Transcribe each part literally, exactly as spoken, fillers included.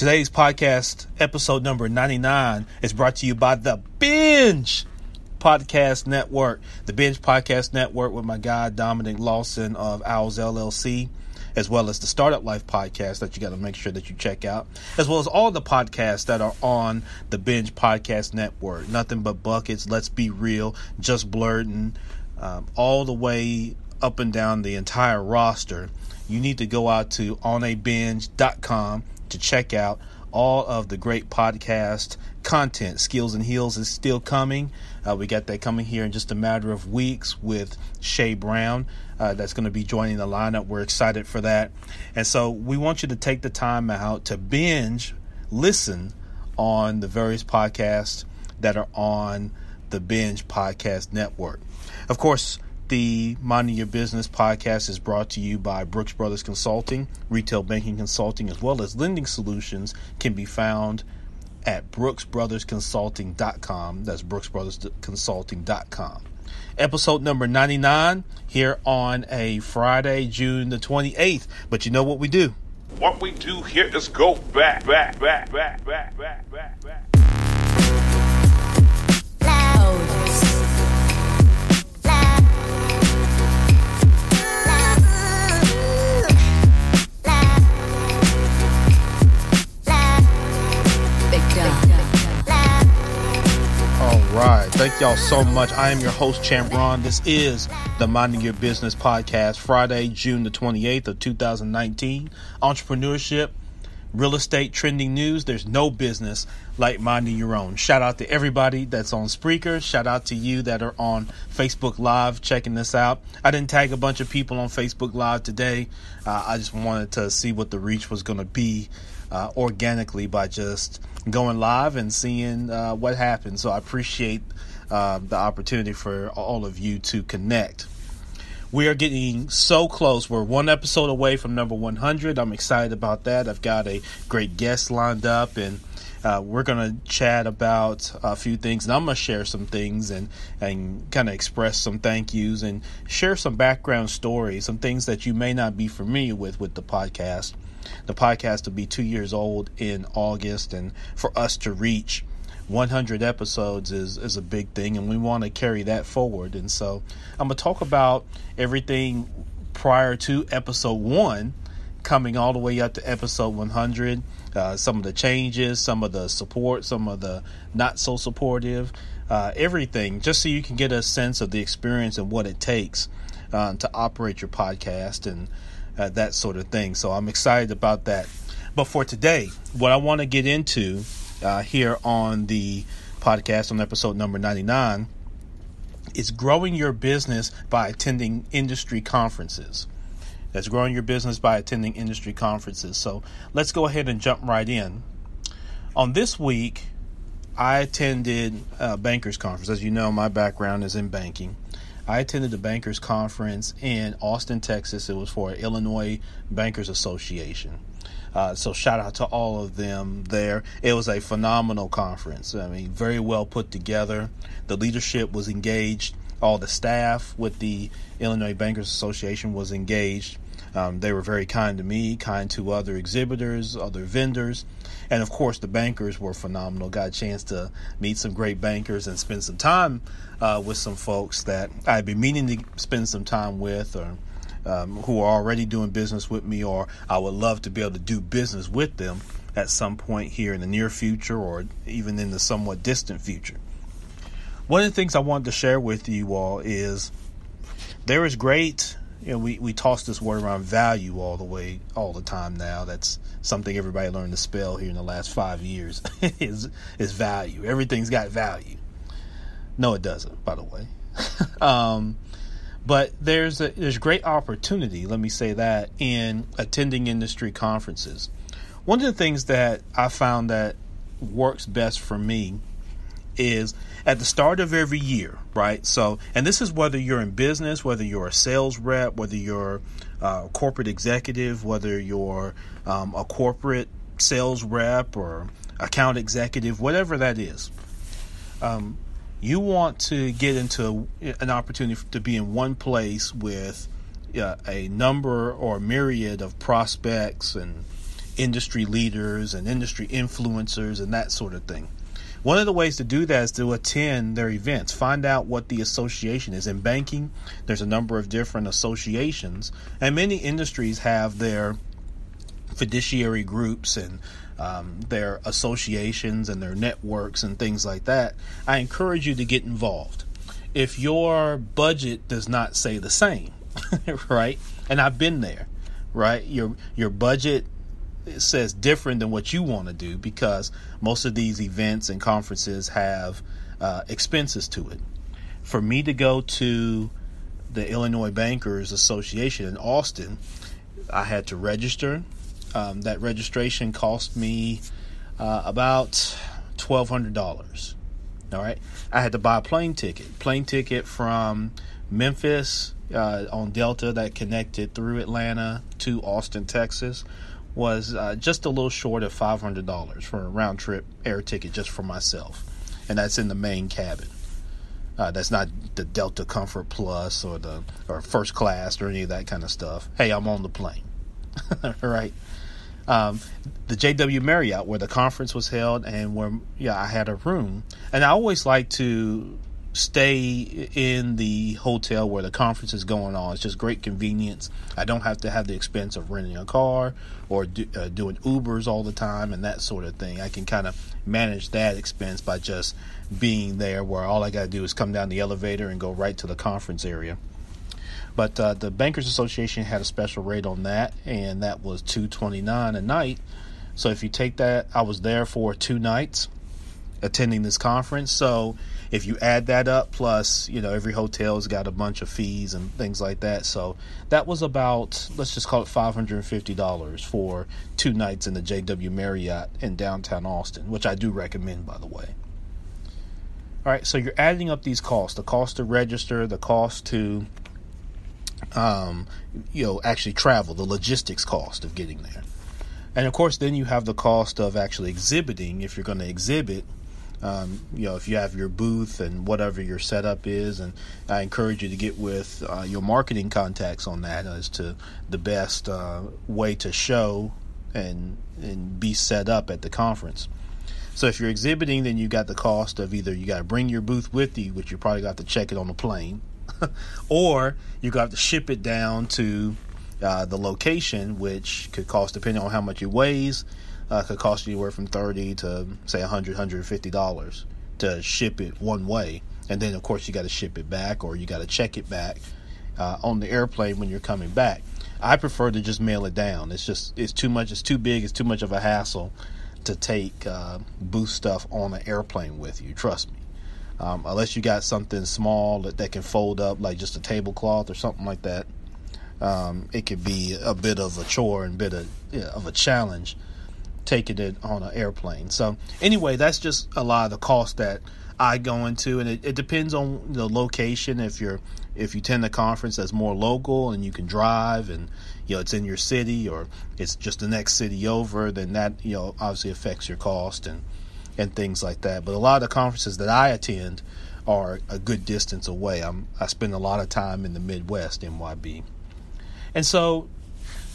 Today's podcast, episode number ninety-nine, is brought to you by The Binge Podcast Network. The Binge Podcast Network with my guy, Dominic Lawson of Owls, L L C, as well as the Startup Life podcast that you got to make sure that you check out, as well as all the podcasts that are on the Binge Podcast Network. Nothing But Buckets, Let's Be Real, Just Blurtin', um, all the way up and down the entire roster. You need to go out to on a binge dot com to check out all of the great podcast content. Skills and Heels is still coming. Uh, we got that coming here in just a matter of weeks with Shay Brown. Uh, that's going to be joining the lineup. We're excited for that. And so we want you to take the time out to binge listen on the various podcasts that are on the Binge Podcast Network. Of course, the Minding Your Business podcast is brought to you by Brooks Brothers Consulting. Retail banking consulting as well as lending solutions can be found at brooks brothers consulting dot com. That's brooks brothers consulting dot com. Episode number ninety-nine here on a Friday, June the twenty-eighth. But you know what we do? What we do here is go back, back, back, back, back, back, back, back. Alright, thank y'all so much. I am your host, Champ'Ron. This is the Minding Your Business podcast, Friday, June the twenty-eighth of two thousand nineteen. Entrepreneurship, real estate, trending news. There's no business like minding your own. Shout out to everybody that's on Spreaker. Shout out to you that are on Facebook Live checking this out. I didn't tag a bunch of people on Facebook Live today. Uh, I just wanted to see what the reach was going to be uh, organically by just going live and seeing uh, what happens. So I appreciate uh, the opportunity for all of you to connect. We are getting so close. We're one episode away from number one hundred. I'm excited about that. I've got a great guest lined up, and uh, we're going to chat about a few things, and I'm going to share some things and, and kind of express some thank yous and share some background stories, some things that you may not be familiar with with the podcast. The podcast will be two years old in August, and for us to reach one hundred episodes is, is a big thing, and we want to carry that forward. And so I'm going to talk about everything prior to episode one, coming all the way up to episode one hundred, uh, some of the changes, some of the support, some of the not so supportive, uh, everything, just so you can get a sense of the experience and what it takes uh, to operate your podcast and Uh, that sort of thing. So I'm excited about that. But for today, what I want to get into uh, here on the podcast on episode number ninety-nine is growing your business by attending industry conferences. That's growing your business by attending industry conferences. So let's go ahead and jump right in. On this week, I attended a bankers conference. As you know, my background is in banking. I attended the bankers conference in Austin, Texas. It was for Illinois Bankers Association. Uh, so shout out to all of them there. It was a phenomenal conference. I mean, very well put together. The leadership was engaged. All the staff with the Illinois Bankers Association was engaged. Um, they were very kind to me, kind to other exhibitors, other vendors. And of course, the bankers were phenomenal. Got a chance to meet some great bankers and spend some time uh, with some folks that I've been meaning to spend some time with, or um, who are already doing business with me, or I would love to be able to do business with them at some point here in the near future, or even in the somewhat distant future. One of the things I wanted to share with you all is there is great, you know, we, we toss this word around, value, all the way, all the time now. That's something everybody learned to spell here in the last five years is, is value. Everything's got value. No, it doesn't, by the way. um, but there's a, there's great opportunity, let me say that, in attending industry conferences. One of the things that I found that works best for me is at the start of every year, right? So, and this is whether you're in business, whether you're a sales rep, whether you're a corporate executive, whether you're um, a corporate sales rep or account executive, whatever that is. Um, you want to get into an opportunity to be in one place with uh, a number or myriad of prospects and industry leaders and industry influencers and that sort of thing. One of the ways to do that is to attend their events. Find out what the association is. In banking, there's a number of different associations, and many industries have their fiduciary groups and um, their associations and their networks and things like that. I encourage you to get involved. If your budget does not say the same, right? And I've been there, right? Your your budget It says different than what you want to do, because most of these events and conferences have uh, expenses to it. For me to go to the Illinois Bankers Association in Austin, I had to register. Um, that registration cost me uh, about twelve hundred dollars. All right. I had to buy a plane ticket, plane ticket from Memphis uh, on Delta that connected through Atlanta to Austin, Texas. was uh, just a little short of five hundred dollars for a round trip air ticket just for myself. And that's in the main cabin. Uh, that's not the Delta Comfort Plus or the or first class or any of that kind of stuff. Hey, I'm on the plane. Right. Um, the J W Marriott, where the conference was held, and where yeah, I had a room. And I always like to stay in the hotel where the conference is going on. It's just great convenience. I don't have to have the expense of renting a car or do, uh, doing Ubers all the time and that sort of thing. I can kind of manage that expense by just being there, where all I got to do is come down the elevator and go right to the conference area. But uh, the Bankers Association had a special rate on that, and that was two hundred twenty-nine dollars a night. So if you take that, I was there for two nights attending this conference. So if you add that up, plus, you know, every hotel's got a bunch of fees and things like that. So that was about, let's just call it five hundred fifty dollars for two nights in the J W Marriott in downtown Austin, which I do recommend, by the way. All right. So you're adding up these costs, the cost to register, the cost to, um, you know, actually travel, the logistics cost of getting there. And of course, then you have the cost of actually exhibiting, if you're going to exhibit. Um, you know, if you have your booth and whatever your setup is, and I encourage you to get with uh, your marketing contacts on that as to the best uh, way to show and and be set up at the conference. So if you're exhibiting, then you got the cost of either you got to bring your booth with you, which you probably got to check it on the plane, or you got to ship it down to uh, the location, which could cost, depending on how much it weighs. Uh, could cost you anywhere from thirty to say one hundred dollars, one hundred fifty dollars to ship it one way. And then, of course, you got to ship it back, or you got to check it back uh, on the airplane when you're coming back. I prefer to just mail it down. It's just it's too much. It's too big. It's too much of a hassle to take uh, booth stuff on an airplane with you. Trust me, um, unless you got something small that, that can fold up, like just a tablecloth or something like that. Um, it could be a bit of a chore and bit of, you know, of a challenge taking it on an airplane. So anyway, that's just a lot of the cost that I go into, and it, it depends on the location. If you're if you attend a conference that's more local and you can drive, and you know it's in your city or it's just the next city over, then that, you know, obviously affects your cost and and things like that. But a lot of the conferences that I attend are a good distance away. I'm I spend a lot of time in the Midwest, N Y B, and so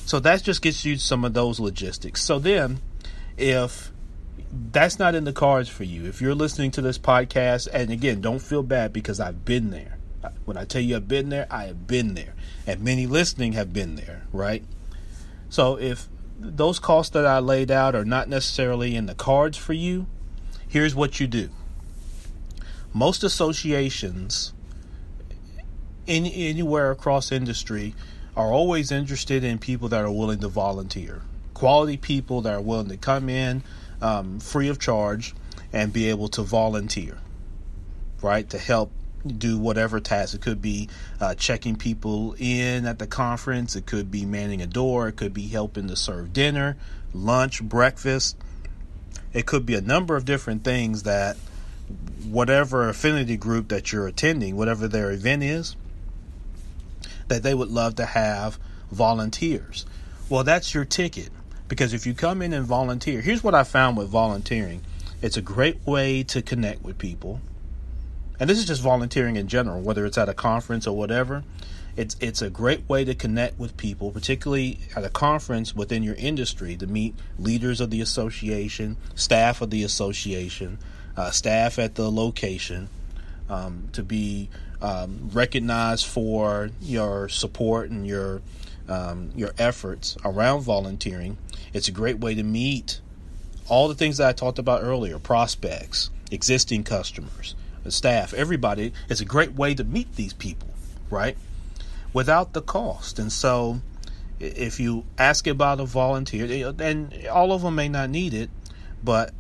so that just gets you some of those logistics. So then, if that's not in the cards for you, if you're listening to this podcast, and again, don't feel bad, because I've been there. When I tell you I've been there, I have been there. And many listening have been there, right? So if those costs that I laid out are not necessarily in the cards for you, here's what you do. Most associations in, anywhere across industry are always interested in people that are willing to volunteer. Quality people that are willing to come in um, free of charge and be able to volunteer, right, to help do whatever task. It could be uh, checking people in at the conference. It could be manning a door. It could be helping to serve dinner, lunch, breakfast. It could be a number of different things that whatever affinity group that you're attending, whatever their event is, that they would love to have volunteers. Well, that's your ticket. Because if you come in and volunteer, here's what I found with volunteering. It's a great way to connect with people. And this is just volunteering in general, whether it's at a conference or whatever. It's it's a great way to connect with people, particularly at a conference within your industry, to meet leaders of the association, staff of the association, uh, staff at the location, um, to be um, recognized for your support and your um, your efforts around volunteering. It's a great way to meet all the things that I talked about earlier: prospects, existing customers, staff, everybody. It's a great way to meet these people, right? Without the cost. And so if you ask about a volunteer, and all of them may not need it, but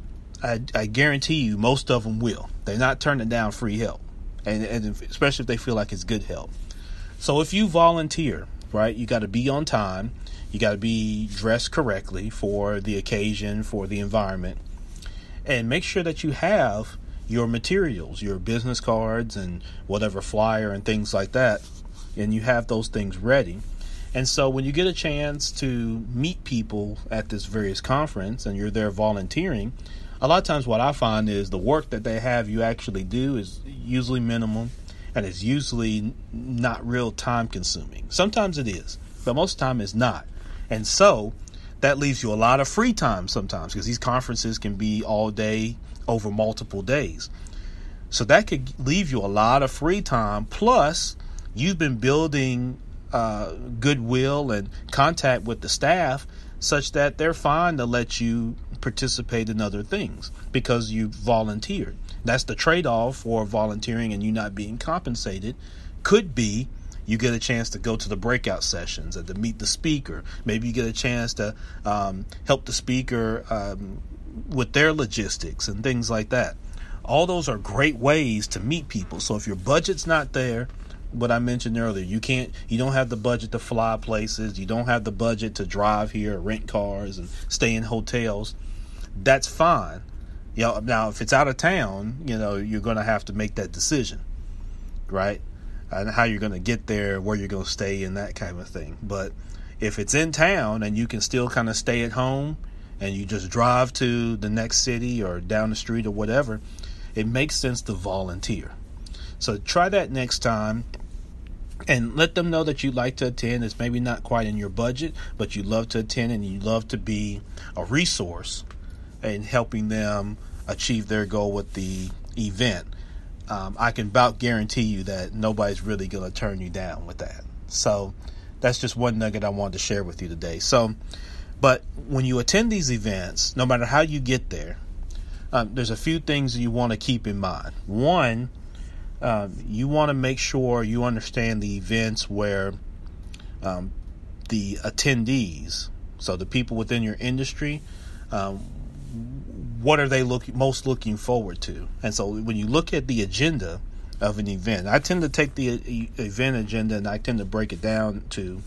I, I guarantee you most of them will. They're not turning down free help, and, and especially if they feel like it's good help. So if you volunteer, right, you got to be on time. You got to be dressed correctly for the occasion, for the environment, and make sure that you have your materials, your business cards and whatever flyer and things like that, and you have those things ready. And so when you get a chance to meet people at this various conference and you're there volunteering, a lot of times what I find is the work that they have you actually do is usually minimal, and it's usually not real time consuming. Sometimes it is, but most of the time it's not. And so that leaves you a lot of free time sometimes, because these conferences can be all day over multiple days. So that could leave you a lot of free time. Plus, you've been building uh, goodwill and contact with the staff such that they're fine to let you participate in other things because you volunteered. That's the trade-off for volunteering and you not being compensated. Could be you get a chance to go to the breakout sessions and to meet the speaker. Maybe you get a chance to um, help the speaker um, with their logistics and things like that. All those are great ways to meet people. So if your budget's not there, what I mentioned earlier, you can't, you don't have the budget to fly places. You don't have the budget to drive here, rent cars and stay in hotels. That's fine. You know, now, if it's out of town, you know, you're going to have to make that decision, right? And how you're going to get there, where you're going to stay and that kind of thing. But if it's in town and you can still kind of stay at home and you just drive to the next city or down the street or whatever, it makes sense to volunteer. So try that next time and let them know that you'd like to attend. It's maybe not quite in your budget, but you love to attend and you love to be a resource in helping them achieve their goal with the event. Um, I can about guarantee you that nobody's really going to turn you down with that. So that's just one nugget I wanted to share with you today. So, but when you attend these events, no matter how you get there, um, there's a few things you want to keep in mind. One, um, you want to make sure you understand the events where um, the attendees, so the people within your industry, um, what are they look, most looking forward to? And so when you look at the agenda of an event, I tend to take the e- event agenda and I tend to break it down to,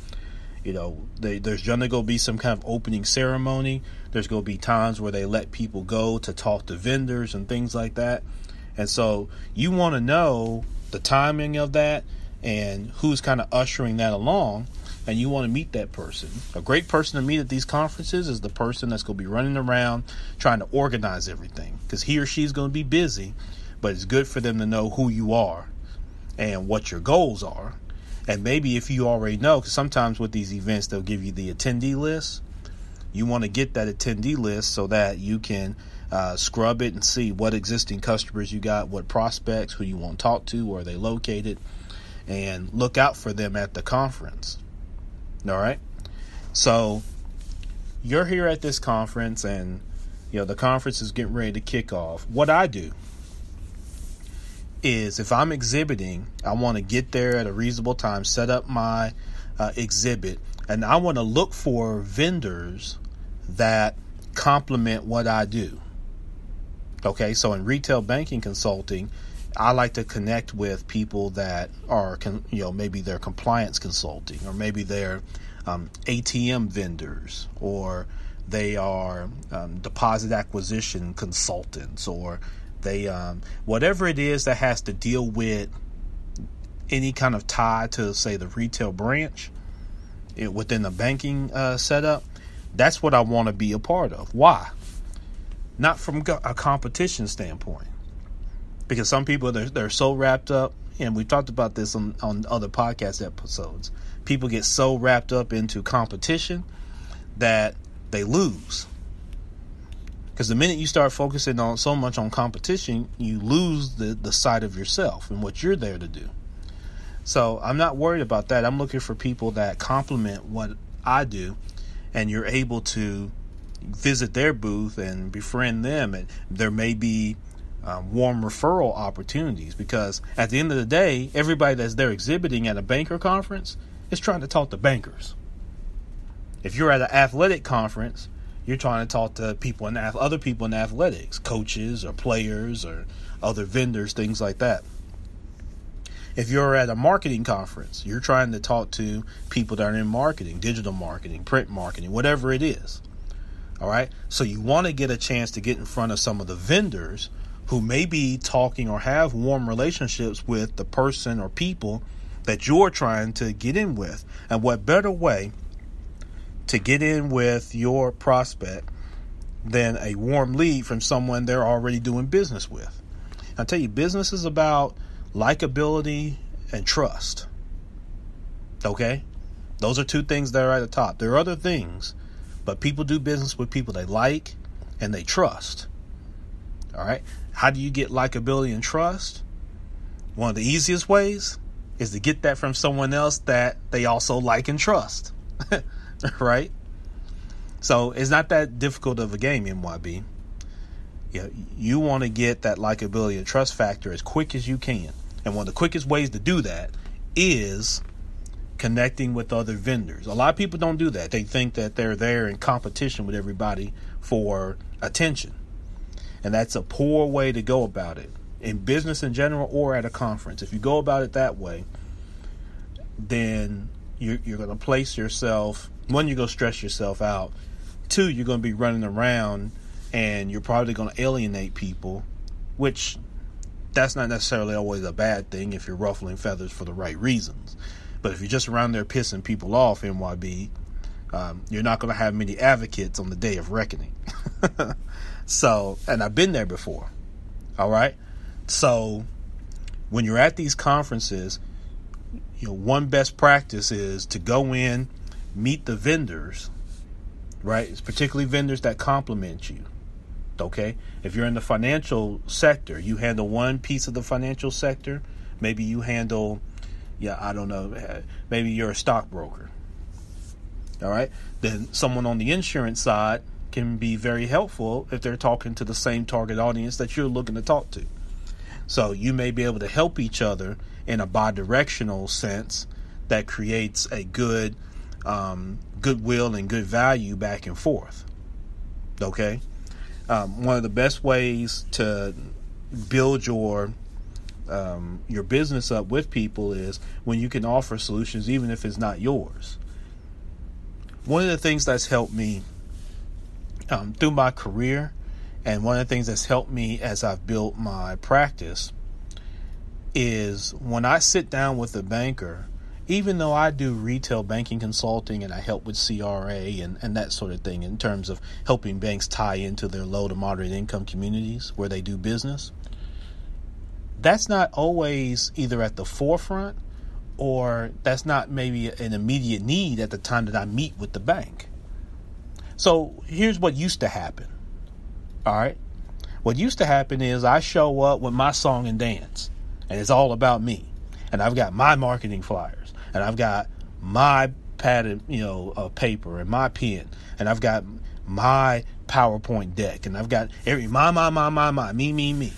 you know, they, there's going to go be some kind of opening ceremony. There's going to be times where they let people go to talk to vendors and things like that. And so you want to know the timing of that and who's kind of ushering that along. And you want to meet that person. A great person to meet at these conferences is the person that's going to be running around trying to organize everything, because he or she's going to be busy, but it's good for them to know who you are and what your goals are. And maybe if you already know, because sometimes with these events, they'll give you the attendee list. You want to get that attendee list so that you can uh, scrub it and see what existing customers you got, what prospects, who you want to talk to, where are they located, and look out for them at the conference. All right. So you're here at this conference and, you know, the conference is getting ready to kick off. What I do is if I'm exhibiting, I want to get there at a reasonable time, set up my uh, exhibit, and I want to look for vendors that complement what I do. OK, so in retail banking consulting, I like to connect with people that are, you know, maybe they're compliance consulting, or maybe they're um, A T M vendors, or they are um, deposit acquisition consultants, or they um, whatever it is that has to deal with any kind of tie to, say, the retail branch it, within the banking uh, setup. That's what I want to be a part of. Why? Not from a competition standpoint. Because some people, they're, they're so wrapped up and we talked about this on, on other podcast episodes, people get so wrapped up into competition that they lose. Because the minute you start focusing on so much on competition, you lose the, the sight of yourself and what you're there to do. So I'm not worried about that. I'm looking for people that complement what I do, and you're able to visit their booth and befriend them. And there may be Um, warm referral opportunities, because at the end of the day, everybody that's there exhibiting at a banker conference is trying to talk to bankers. If you're at an athletic conference, you're trying to talk to people in other people in athletics, coaches or players or other vendors, things like that. If you're at a marketing conference, you're trying to talk to people that are in marketing, digital marketing, print marketing, whatever it is. All right. So you want to get a chance to get in front of some of the vendors who may be talking or have warm relationships with the person or people that you're trying to get in with. And what better way to get in with your prospect than a warm lead from someone they're already doing business with? I tell you, business is about likability and trust. Okay? Those are two things that are at the top. There are other things, but people do business with people they like and they trust. All right. How do you get likability and trust? One of the easiest ways is to get that from someone else that they also like and trust. Right. So it's not that difficult of a game, M Y B. You know, you want to get that likability and trust factor as quick as you can. And one of the quickest ways to do that is connecting with other vendors. A lot of people don't do that. They think that they're there in competition with everybody for attention. And that's a poor way to go about it in business in general or at a conference. If you go about it that way, then you're, you're going to place yourself, one, you're going to stress yourself out. Two, you're going to be running around and you're probably going to alienate people, which that's not necessarily always a bad thing if you're ruffling feathers for the right reasons. But if you're just around there pissing people off, M Y B, um, you're not going to have many advocates on the day of reckoning. So, and I've been there before. All right. So when you're at these conferences, you know, one best practice is to go in, meet the vendors, right? It's particularly vendors that compliment you. Okay. If you're in the financial sector, you handle one piece of the financial sector. Maybe you handle, yeah, I don't know. Maybe you're a stockbroker. All right. Then someone on the insurance side can be very helpful if they're talking to the same target audience that you're looking to talk to. So you may be able to help each other in a bi-directional sense that creates a good um, goodwill and good value back and forth. Okay. Um, one of the best ways to build your um, your business up with people is when you can offer solutions, even if it's not yours. One of the things that's helped me Um, through my career, and one of the things that's helped me as I've built my practice, is when I sit down with a banker, even though I do retail banking consulting and I help with C R A and, and that sort of thing in terms of helping banks tie into their low to moderate income communities where they do business, that's not always either at the forefront or that's not maybe an immediate need at the time that I meet with the bank. So here's what used to happen. All right. What used to happen is I show up with my song and dance, and it's all about me. And I've got my marketing flyers, and I've got my pad and, you know, uh, paper and my pen, and I've got my PowerPoint deck, and I've got every my, my, my, my, my, me, me, me.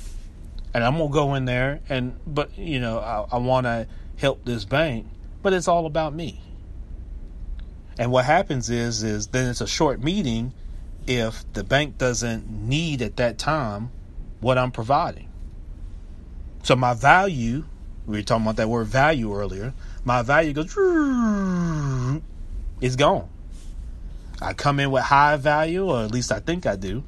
And I'm going to go in there and but, you know, I, I want to help this bank, but it's all about me. And what happens is, is then it's a short meeting if the bank doesn't need at that time what I'm providing. So my value, we were talking about that word value earlier, my value goes, it's gone. I come in with high value, or at least I think I do.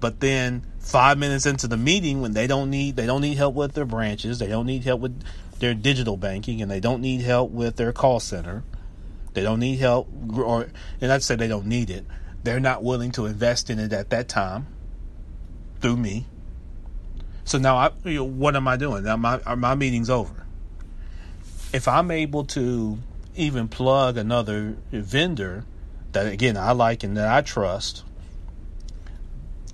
But then five minutes into the meeting, when they don't need, they don't need help with their branches, they don't need help with their digital banking, and they don't need help with their call center. They don't need help, or and I'd say they don't need it. They're not willing to invest in it at that time through me. So now I, you know, what am I doing? Now my my meeting's over. If I'm able to even plug another vendor that, again, I like and that I trust,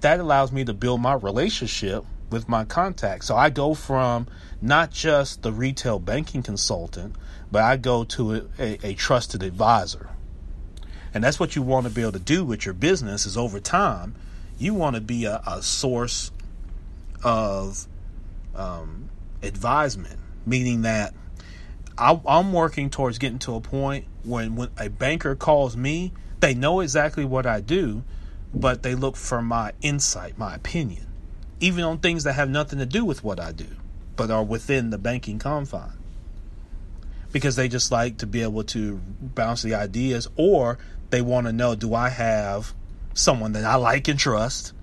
that allows me to build my relationship with my contacts. So I go from not just the retail banking consultant, but I go to a, a, a trusted advisor. And that's what you want to be able to do with your business is over time, you want to be a, a source of um, advisement, meaning that I, I'm working towards getting to a point when, when a banker calls me, they know exactly what I do, but they look for my insight, my opinion, even on things that have nothing to do with what I do, but are within the banking confine. Because they just like to be able to bounce the ideas, or they want to know, do I have someone that I like and trust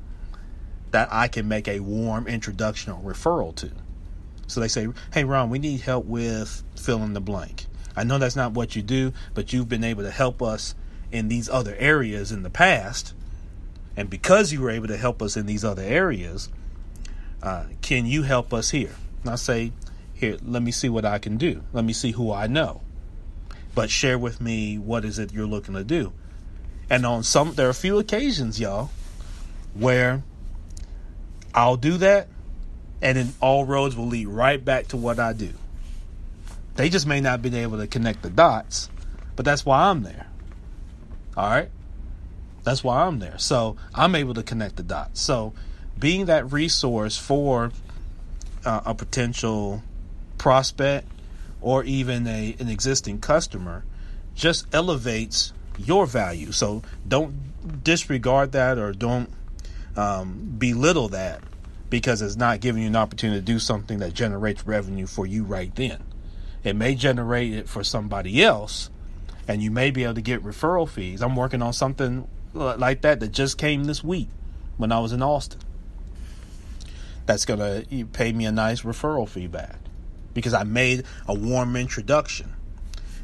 that I can make a warm introduction or referral to? So they say, hey, Ron, we need help with fill in the blank. I know that's not what you do, but you've been able to help us in these other areas in the past. And because you were able to help us in these other areas, uh, can you help us here? And I say, here, let me see what I can do. Let me see who I know. But share with me what is it you're looking to do. And on some, there are a few occasions, y'all, where I'll do that, and then all roads will lead right back to what I do. They just may not be able to connect the dots, but that's why I'm there. All right? That's why I'm there. So I'm able to connect the dots. So being that resource for uh, a potential prospect or even a, an existing customer just elevates your value. So don't disregard that or don't um, belittle that, because it's not giving you an opportunity to do something that generates revenue for you right then. It may generate it for somebody else, and you may be able to get referral fees. I'm working on something like that that just came this week when I was in Austin. That's going to pay me a nice referral fee back because I made a warm introduction.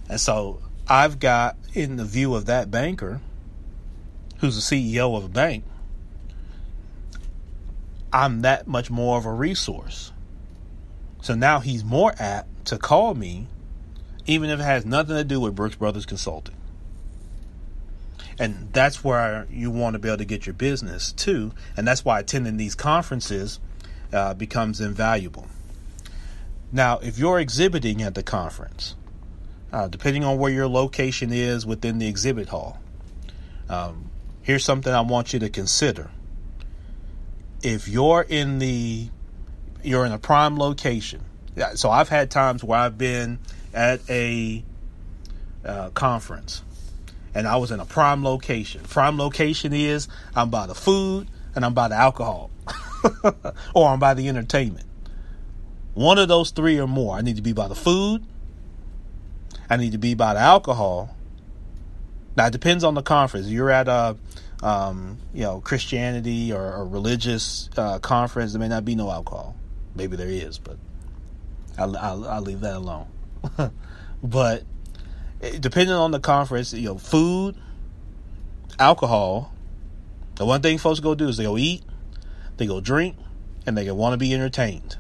And so I've got, in the view of that banker, who's the C E O of a bank, I'm that much more of a resource. So now he's more apt to call me, even if it has nothing to do with Brooks Brothers Consulting. And that's where you want to be able to get your business too. And that's why attending these conferences uh, becomes invaluable. Now, if you're exhibiting at the conference, uh, depending on where your location is within the exhibit hall, um, here's something I want you to consider. If you're in the, you're in a prime location. So I've had times where I've been at a uh, conference and I was in a prime location. Prime location is I'm by the food and I'm by the alcohol or I'm by the entertainment. One of those three or more. I need to be by the food. I need to be by the alcohol. Now, it depends on the conference. You're at a, Um, you know, Christianity or a religious uh, conference, there may not be no alcohol. Maybe there is, but I'll, I'll, I'll leave that alone. But depending on the conference, you know, food, alcohol, the one thing folks go do is they go eat, they go drink, and they want to be entertained.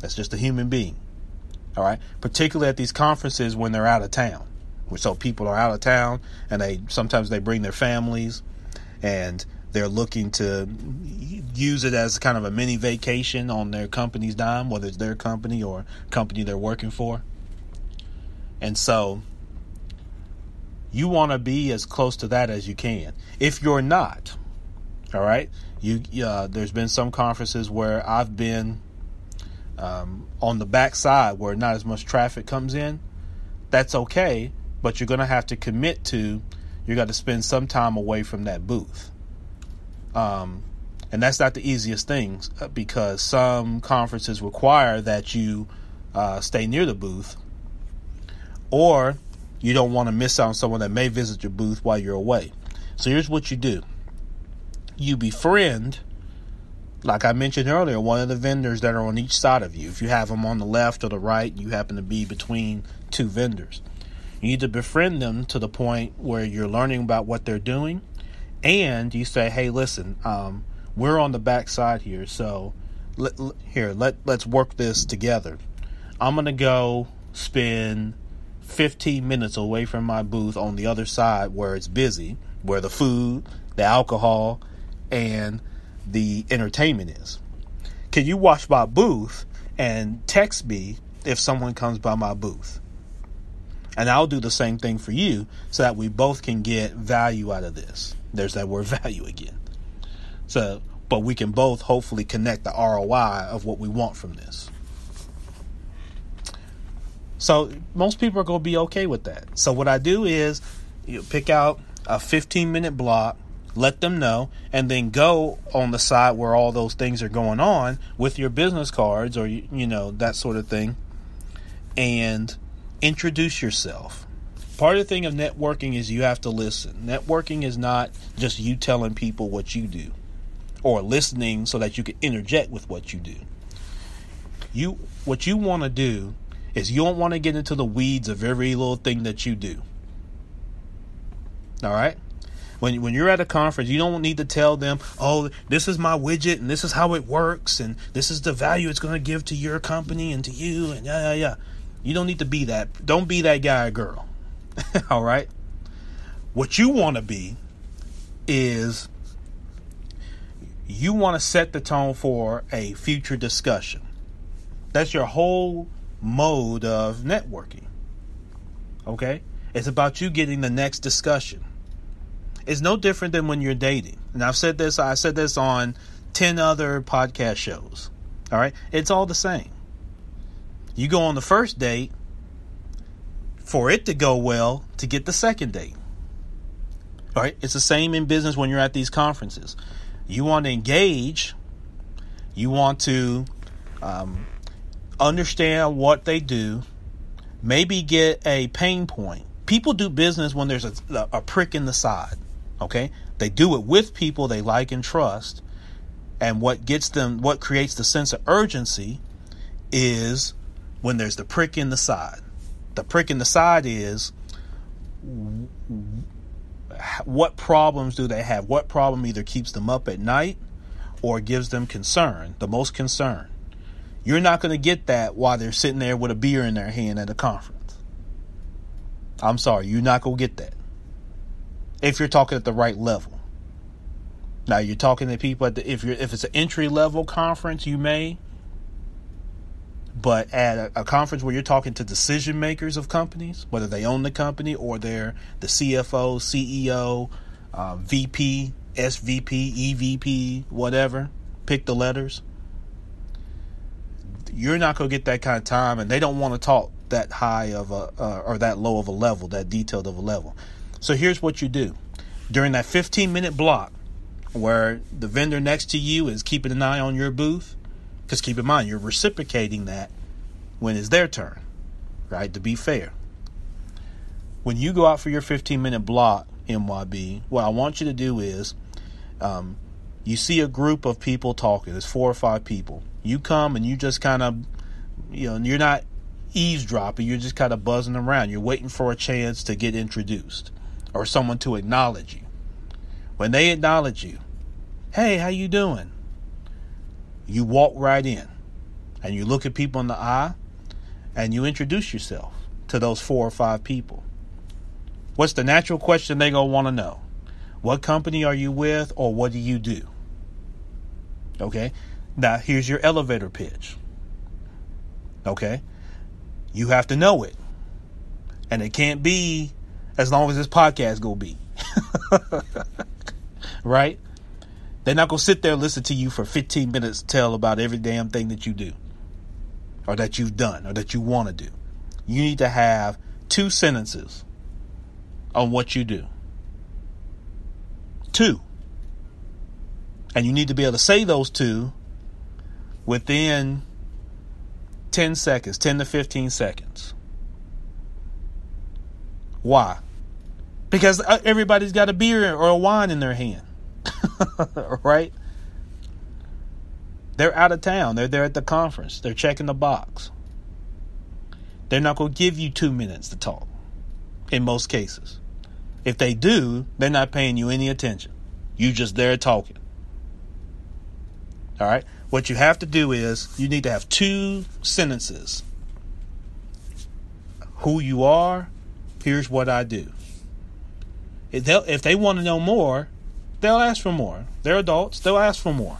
That's just a human being. All right. Particularly at these conferences when they're out of town. So people are out of town and they sometimes they bring their families. And they're looking to use it as kind of a mini vacation on their company's dime, whether it's their company or company they're working for. And so you want to be as close to that as you can. If you're not, all right, you uh, there's been some conferences where I've been um, on the backside where not as much traffic comes in. That's okay, but you're going to have to commit to you got to spend some time away from that booth. Um, and that's not the easiest thing because some conferences require that you uh, stay near the booth, or you don't want to miss out on someone that may visit your booth while you're away. So here's what you do. You befriend, like I mentioned earlier, one of the vendors that are on each side of you. If you have them on the left or the right, you happen to be between two vendors. You need to befriend them to the point where you're learning about what they're doing. And you say, hey, listen, um, we're on the backside here. So let, let, here, let, let's work this together. I'm going to go spend fifteen minutes away from my booth on the other side where it's busy, where the food, the alcohol, and the entertainment is. Can you watch my booth and text me if someone comes by my booth? And I'll do the same thing for you so that we both can get value out of this. There's that word value again. So, but we can both hopefully connect the R O I of what we want from this. So most people are going to be okay with that. So what I do is, you pick out a fifteen minute block, let them know, and then go on the side where all those things are going on with your business cards or, you know, that sort of thing, and introduce yourself. Part of the thing of networking is you have to listen. Networking is not just you telling people what you do or listening so that you can interject with what you do. You, what you want to do is you don't want to get into the weeds of every little thing that you do. All right? When when you're at a conference, you don't need to tell them, oh, this is my widget and this is how it works and this is the value it's going to give to your company and to you and yeah, yeah, yeah. You don't need to be that. Don't be that guy or girl. All right? What you want to be is you want to set the tone for a future discussion. That's your whole mode of networking. Okay? It's about you getting the next discussion. It's no different than when you're dating. And I've said this, I said this on ten other podcast shows. All right? It's all the same. You go on the first date for it to go well to get the second date. All right? It's the same in business when you're at these conferences. You want to engage. You want to um, understand what they do. Maybe get a pain point. People do business when there's a, a prick in the side. Okay? They do it with people they like and trust. And what gets them, what creates the sense of urgency is when there's the prick in the side. The prick in the side is what problems do they have? What problem either keeps them up at night or gives them concern, the most concern? You're not going to get that while they're sitting there with a beer in their hand at a conference. I'm sorry, you're not going to get that if you're talking at the right level. Now, you're talking to people at the, if you're if it's an entry level conference, you may. But at a, a conference where you're talking to decision makers of companies, whether they own the company or they're the C F O, C E O, uh, V P, S V P, E V P, whatever, pick the letters. You're not going to get that kind of time, and they don't want to talk that high of a uh, or that low of a level, that detailed of a level. So here's what you do. During that fifteen minute block where the vendor next to you is keeping an eye on your booth, because keep in mind, you're reciprocating that when it's their turn, right? To be fair. When you go out for your fifteen minute block, M Y B, what I want you to do is um, you see a group of people talking. There's four or five people. You come and you just kind of, you know, you're not eavesdropping. You're just kind of buzzing around. You're waiting for a chance to get introduced or someone to acknowledge you. When they acknowledge you, hey, how you doing? You walk right in and you look at people in the eye and you introduce yourself to those four or five people. What's the natural question they're going to want to know? What company are you with, or what do you do? Okay, now here's your elevator pitch. Okay, you have to know it. And it can't be as long as this podcast going to be. Right? They're not going to sit there and listen to you for fifteen minutes tell about every damn thing that you do or that you've done or that you want to do. You need to have two sentences on what you do. Two. And you need to be able to say those two within ten seconds, ten to fifteen seconds. Why? Because everybody's got a beer or a wine in their hand. Right? They're out of town. They're there at the conference. They're checking the box. They're not going to give you two minutes to talk in most cases. If they do, they're not paying you any attention. You just there talking. All right? What you have to do is you need to have two sentences. Who you are, here's what I do. If, if they want to know more, they'll ask for more. They're adults, they'll ask for more.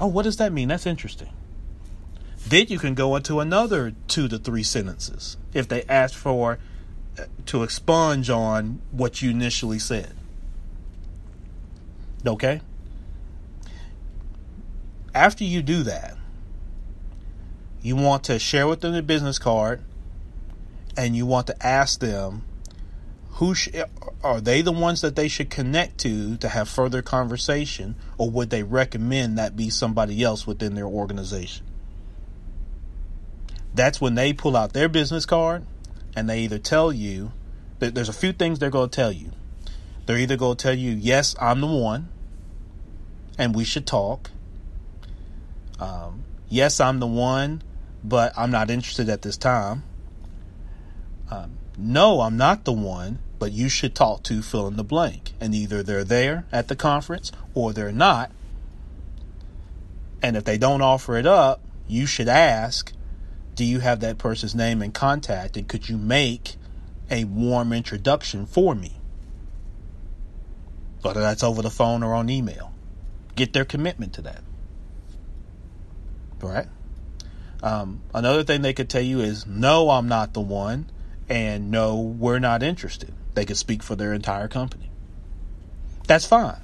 Oh, what does that mean? That's interesting. Then you can go into another two to three sentences if they ask for to expunge on what you initially said. Okay? After you do that, you want to share with them the business card, and you want to ask them, who sh- are they the ones that they should connect to to have further conversation, or would they recommend that be somebody else within their organization? That's when they pull out their business card and they either tell you that there's a few things they're going to tell you. They're either going to tell you, yes, I'm the one and we should talk. Um, yes, I'm the one, but I'm not interested at this time. Um, no, I'm not the one, but you should talk to fill in the blank. And either they're there at the conference or they're not. And if they don't offer it up, you should ask, do you have that person's name and contact, and could you make a warm introduction for me? Whether that's over the phone or on email. Get their commitment to that. All right. Um, another thing they could tell you is, no, I'm not the one, and no, we're not interested. They could speak for their entire company. That's fine.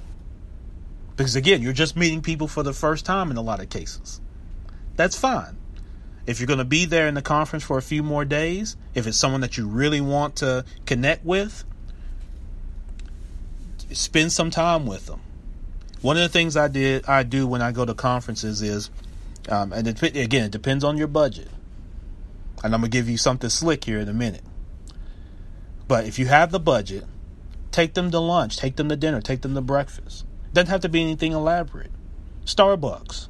Because, again, you're just meeting people for the first time in a lot of cases. That's fine. If you're going to be there in the conference for a few more days, if it's someone that you really want to connect with, spend some time with them. One of the things I did, I do when I go to conferences is, um, and it, again, it depends on your budget. And I'm going to give you something slick here in a minute. But if you have the budget, take them to lunch, take them to dinner, take them to breakfast. Doesn't have to be anything elaborate. Starbucks.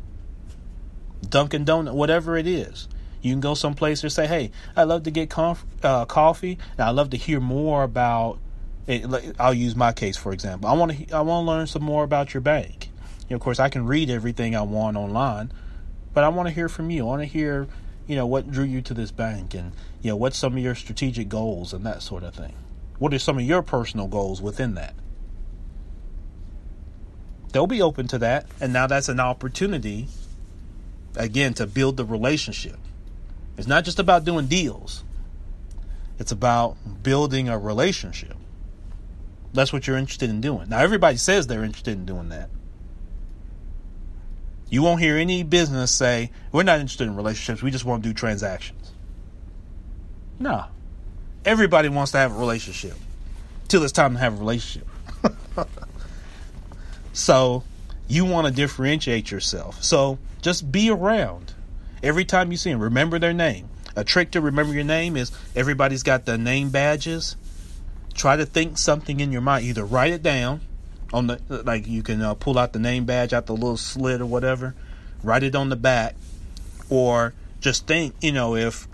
Dunkin' Donut, whatever it is. You can go someplace and say, hey, I'd love to get conf- uh, coffee, and I'd love to hear more about it. I'll use my case, for example. I want to I want to learn some more about your bank. You know, of course, I can read everything I want online, but I want to hear from you. I want to hear, you know, what drew you to this bank, and, you know, what's some of your strategic goals and that sort of thing. What are some of your personal goals within that? They'll be open to that, and now that's an opportunity, again, to build the relationship. It's not just about doing deals. It's about building a relationship. That's what you're interested in doing. Now, everybody says they're interested in doing that. You won't hear any business say, we're not interested in relationships. We just want to do transactions. No. Everybody wants to have a relationship till it's time to have a relationship. So you want to differentiate yourself. So just be around. Every time you see them, remember their name. A trick to remember your name is everybody's got their name badges. Try to think something in your mind. Either write it down on the, like you can uh, pull out the name badge out the little slit or whatever. Write it on the back, or just think. You know, if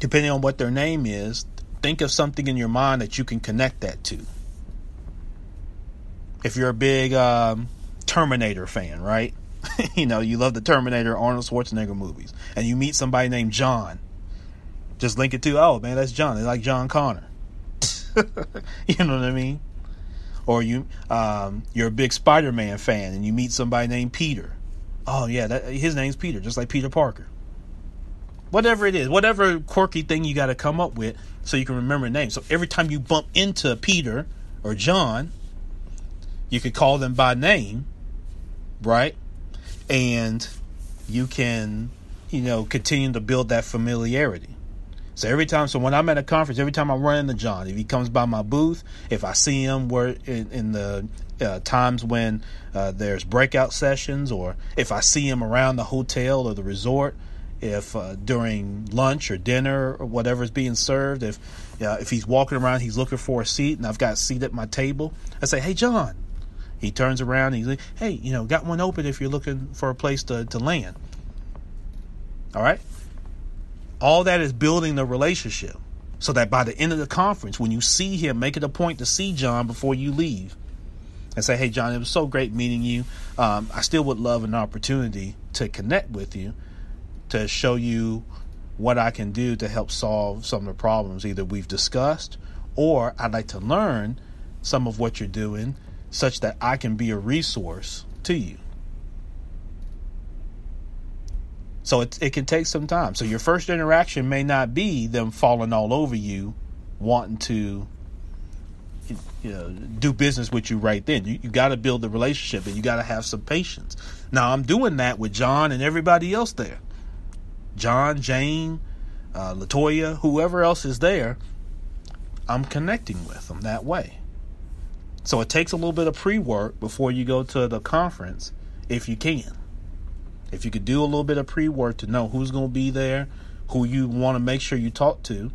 depending on what their name is, think of something in your mind that you can connect that to. If you're a big um, Terminator fan, right? You know, you love the Terminator, Arnold Schwarzenegger movies, and you meet somebody named John. Just link it to, oh, man, that's John. They like John Connor. You know what I mean? Or you, um, you're a big Spider-Man fan, and you meet somebody named Peter. Oh, yeah, that, his name's Peter, just like Peter Parker. Whatever it is, whatever quirky thing you got to come up with so you can remember names. So every time you bump into Peter or John, you could call them by name, right? And you can, you know, continue to build that familiarity. So every time, so when I'm at a conference, every time I run into John, if he comes by my booth, if I see him where in, in the uh, times when uh, there's breakout sessions, or if I see him around the hotel or the resort, if uh, during lunch or dinner or whatever's being served, if uh, if he's walking around, he's looking for a seat, and I've got a seat at my table, I say, hey, John. He turns around and he's like, hey, you know, got one open if you're looking for a place to, to land. All right. All that is building the relationship so that by the end of the conference, when you see him, make it a point to see John before you leave. and say, hey, John, it was so great meeting you. Um, I still would love an opportunity to connect with you, to show you what I can do to help solve some of the problems either we've discussed, or I'd like to learn some of what you're doing such that I can be a resource to you. So it, it can take some time. So your first interaction may not be them falling all over you, wanting to you know, do business with you right then. You, you got to build the relationship, and you got to have some patience. Now, I'm doing that with John and everybody else there. John, Jane, uh, LaToya, whoever else is there, I'm connecting with them that way. So it takes a little bit of pre-work before you go to the conference if you can. If you could do a little bit of pre-work to know who's going to be there, who you want to make sure you talk to.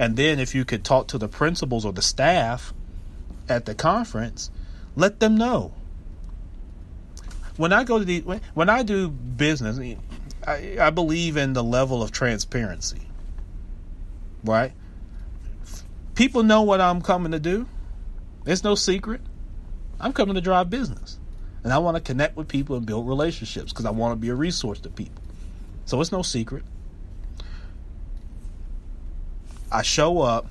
And then if you could talk to the principals or the staff at the conference, let them know. When I go to the, when I do business, I, I believe in the level of transparency, right? People know what I'm coming to do. It's no secret. I'm coming to drive business. And I want to connect with people and build relationships because I want to be a resource to people. So it's no secret. I show up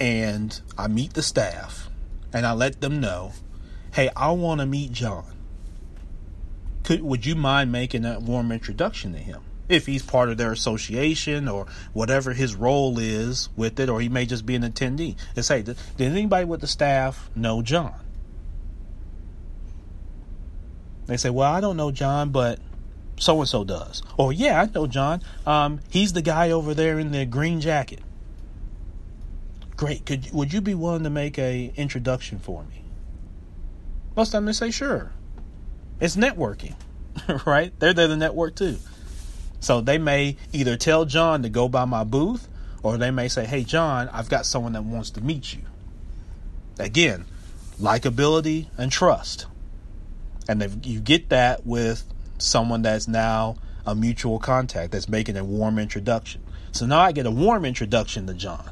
and I meet the staff and I let them know, hey, I want to meet John. Could, would you mind making that warm introduction to him? If he's part of their association or whatever his role is with it, or he may just be an attendee. And say, did anybody with the staff know John? They say, well, I don't know John, but so-and-so does. Or, yeah, I know John. Um, he's the guy over there in the green jacket. Great. Could Would you be willing to make a introduction for me? Most of the time they say, sure. It's networking, right? They're there to network too. So they may either tell John to go by my booth, or they may say, hey, John, I've got someone that wants to meet you. Again, likability and trust. And if you get that with someone that's now a mutual contact that's making a warm introduction. So now I get a warm introduction to John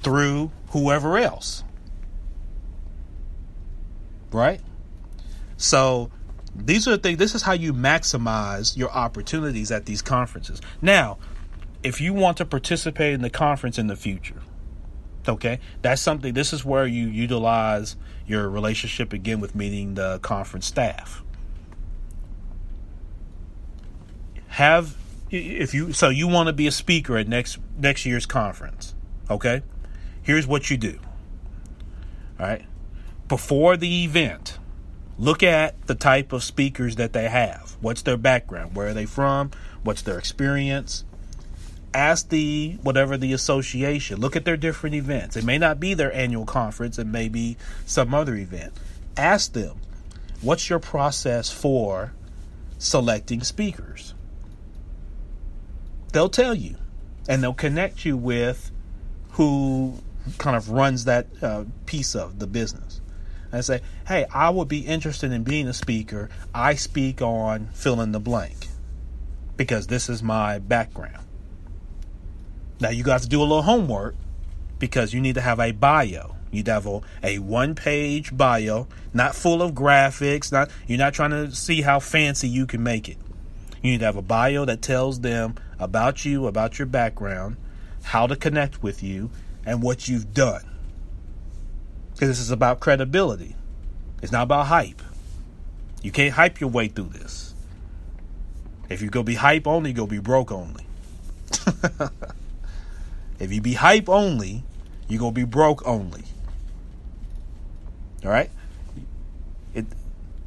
through whoever else. Right? So these are the things. This is how you maximize your opportunities at these conferences. Now, if you want to participate in the conference in the future, okay, that's something. This is where you utilize your relationship again with meeting the conference staff. Have if you so you want to be a speaker at next next year's conference. Okay, here's what you do. All right, before the event, look at the type of speakers that they have. What's their background? Where are they from? What's their experience? Ask the whatever the association. Look at their different events. It may not be their annual conference. It may be some other event. Ask them, what's your process for selecting speakers? They'll tell you, and they'll connect you with who kind of runs that uh, piece of the business. And say, hey, I would be interested in being a speaker. I speak on fill in the blank because this is my background. Now, you got to do a little homework because you need to have a bio. You need to have a, a one-page bio, not full of graphics. Not You're not trying to see how fancy you can make it. You need to have a bio that tells them about you, about your background, how to connect with you, and what you've done. Because this is about credibility. It's not about hype. You can't hype your way through this. If you go be hype only, you're going to be broke only. If you be hype only, you're going to be broke only. All right? It,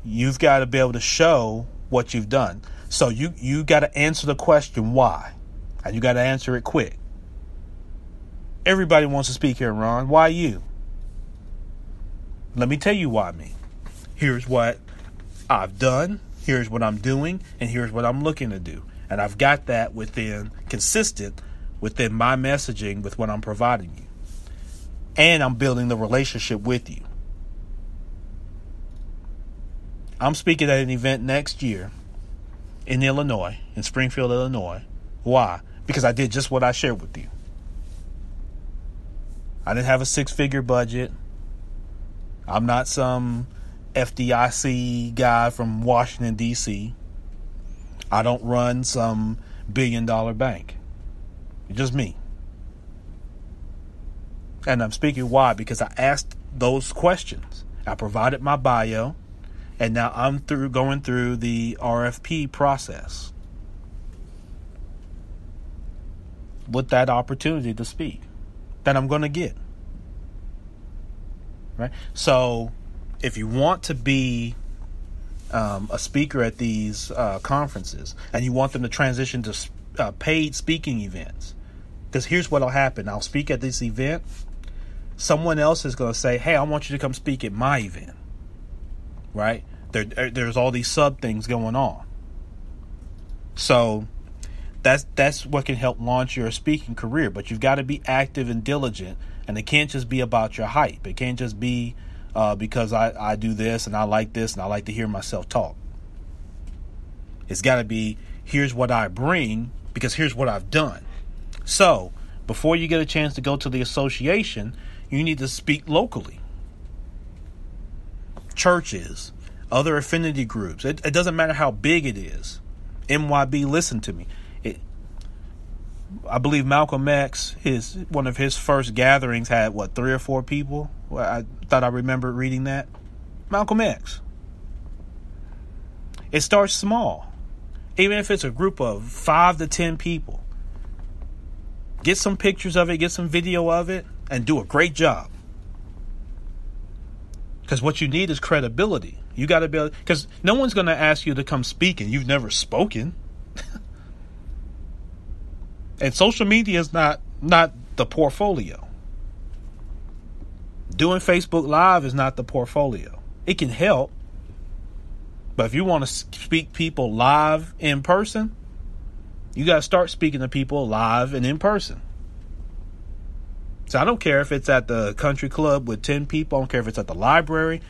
you've got to be able to show what you've done. So you, you got to answer the question why. And you got to answer it quick. Everybody wants to speak here, Ron. Why you? Let me tell you why me. Here's what I've done. Here's what I'm doing. And here's what I'm looking to do. And I've got that within consistent within my messaging with what I'm providing you. And I'm building the relationship with you. I'm speaking at an event next year in Illinois, in Springfield, Illinois. Why? Because I did just what I shared with you. I didn't have a six-figure budget. I'm not some F D I C guy from Washington, D C I don't run some billion dollar bank. It's just me. And I'm speaking why? Because I asked those questions. I provided my bio, and now I'm through going through the R F P process with that opportunity to speak that I'm going to get. Right? So if you want to be um, a speaker at these uh, conferences and you want them to transition to uh, paid speaking events, because here's what will happen. I'll speak at this event. Someone else is going to say, hey, I want you to come speak at my event. Right? There, there's all these sub things going on. So that's, that's what can help launch your speaking career. But you've got to be active and diligent. And it can't just be about your hype. It can't just be uh, because I, I do this and I like this and I like to hear myself talk. It's got to be, here's what I bring, because here's what I've done. So before you get a chance to go to the association, you need to speak locally. Churches, other affinity groups. It, it doesn't matter how big it is. N Y B, listen to me. It, I believe Malcolm X, his one of his first gatherings had, what, three or four people? Well, I thought I remembered reading that. Malcolm X. It starts small. Even if it's a group of five to ten people. Get some pictures of it, get some video of it, and do a great job. Because what you need is credibility. You got to be able, because no one's going to ask you to come speak and you've never spoken. And social media is not, not the portfolio. Doing Facebook Live is not the portfolio. It can help. But if you want to speak people live in person, you got to start speaking to people live and in person. So I don't care if it's at the country club with ten people. I don't care if it's at the library.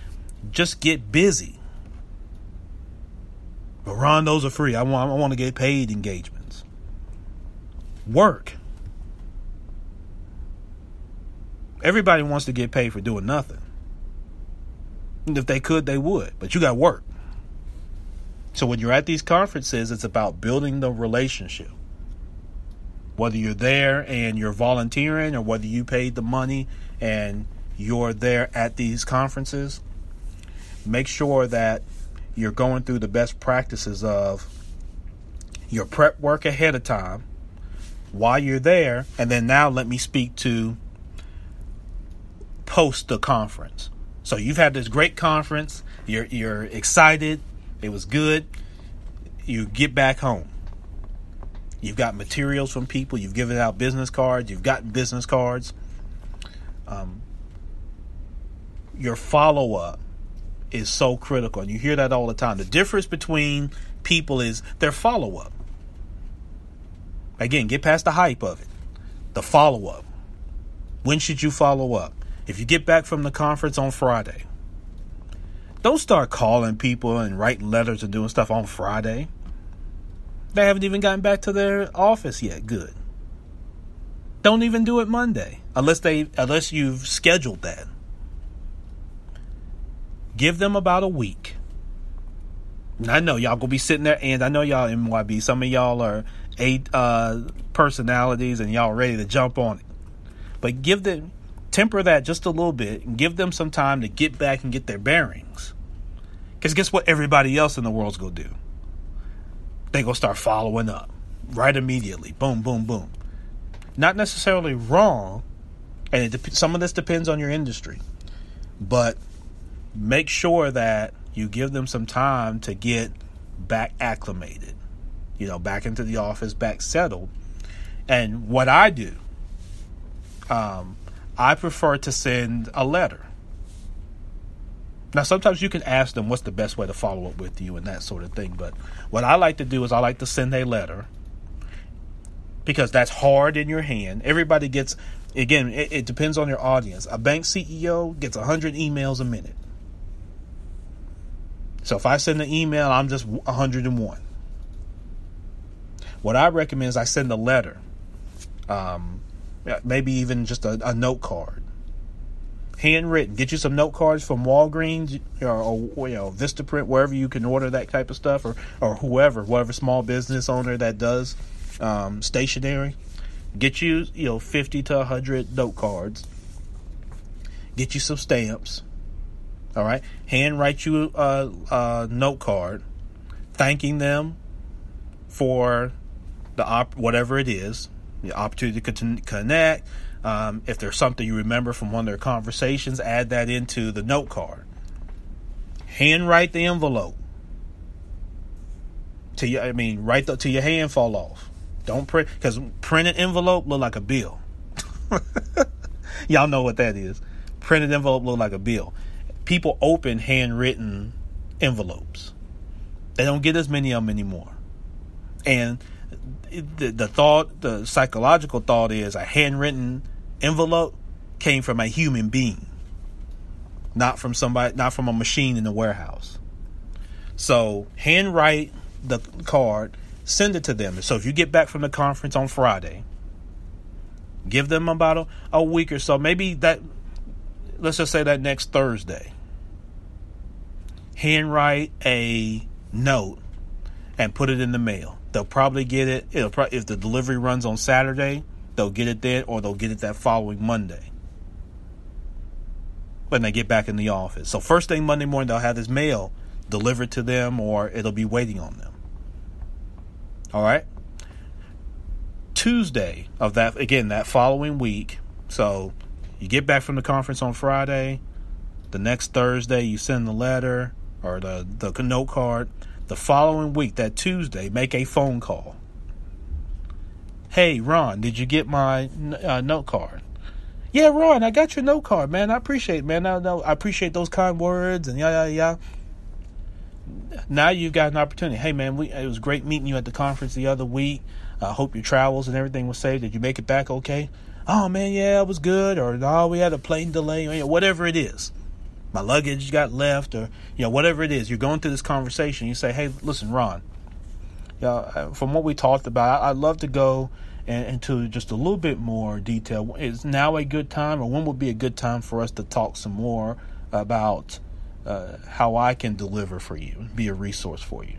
Just get busy. But Ron, those are free. I want, I want to get paid engagements. Work. Everybody wants to get paid for doing nothing. And if they could, they would. But you got to work. So when you're at these conferences, it's about building the relationship. Whether you're there and you're volunteering or whether you paid the money and you're there at these conferences, make sure that you're going through the best practices of your prep work ahead of time while you're there. And then now let me speak to post the conference. So you've had this great conference. You're, you're excited. It was good. You get back home. You've got materials from people. You've given out business cards. You've gotten business cards. Um, your follow-up is so critical. And you hear that all the time. The difference between people is their follow-up. Again, get past the hype of it. The follow-up. When should you follow up? If you get back from the conference on Friday, don't start calling people and writing letters and doing stuff on Friday. They haven't even gotten back to their office yet. Good. Don't even do it Monday unless they unless you've scheduled that. Give them about a week. And I know y'all gonna be sitting there, and I know y'all N Y B. Some of y'all are eight uh, personalities, and y'all ready to jump on it. But give them temper that just a little bit, and give them some time to get back and get their bearings. Because guess what? Everybody else in the world's gonna do. They're going to start following up right immediately. Boom, boom, boom. Not necessarily wrong. And it dep- some of this depends on your industry. But make sure that you give them some time to get back acclimated, you know, back into the office, back settled. And what I do, um, I prefer to send a letter. Now, sometimes you can ask them what's the best way to follow up with you and that sort of thing. But what I like to do is I like to send a letter because that's hard in your hand. Everybody gets, again, it, it depends on your audience. A bank C E O gets one hundred emails a minute. So if I send an email, I'm just one hundred and one. What I recommend is I send a letter, um, maybe even just a, a note card. handwritten. Get you some note cards from Walgreens or, or you know, Vistaprint, wherever you can order that type of stuff, or or whoever, whatever small business owner that does um, stationery. Get you, you know, fifty to one hundred note cards. Get you some stamps. All right, handwrite you a, a note card, thanking them for the op- whatever it is, the opportunity to connect. Um, if there's something you remember from one of their conversations, add that into the note card. Handwrite the envelope. To your, I mean, write the, till your hand fall off. Don't print, because printed envelope look like a bill. Y'all know what that is. Printed envelope look like a bill. People open handwritten envelopes. They don't get as many of them anymore. And the, the thought, the psychological thought is a handwritten envelope came from a human being, not from somebody, not from a machine in the warehouse. So handwrite the card, send it to them. So if you get back from the conference on Friday, give them about a, a week or so. Maybe that, let's just say that next Thursday, handwrite a note and put it in the mail. They'll probably get it. It'll pro- if the delivery runs on Saturday, they'll get it then, or they'll get it that following Monday when they get back in the office. So first thing Monday morning, they'll have this mail delivered to them, or it'll be waiting on them. All right. Tuesday of that, again, that following week. So you get back from the conference on Friday. The next Thursday, you send the letter or the, the note card. The following week, that Tuesday, make a phone call. Hey, Ron, did you get my uh, note card? Yeah, Ron, I got your note card, man. I appreciate it, man. I, I appreciate those kind words and yada, yada, yada. Now you've got an opportunity. Hey, man, we, it was great meeting you at the conference the other week. I uh, hope your travels and everything was safe. Did you make it back okay? Oh, man, yeah, it was good. Or, oh, we had a plane delay. Or, you know, whatever it is. My luggage got left, or you know, whatever it is. You're going through this conversation. You say, "Hey, listen, Ron. You know, from what we talked about, I'd love to go into just a little bit more detail. Is now a good time, or when would be a good time for us to talk some more about uh, how I can deliver for you, be a resource for you?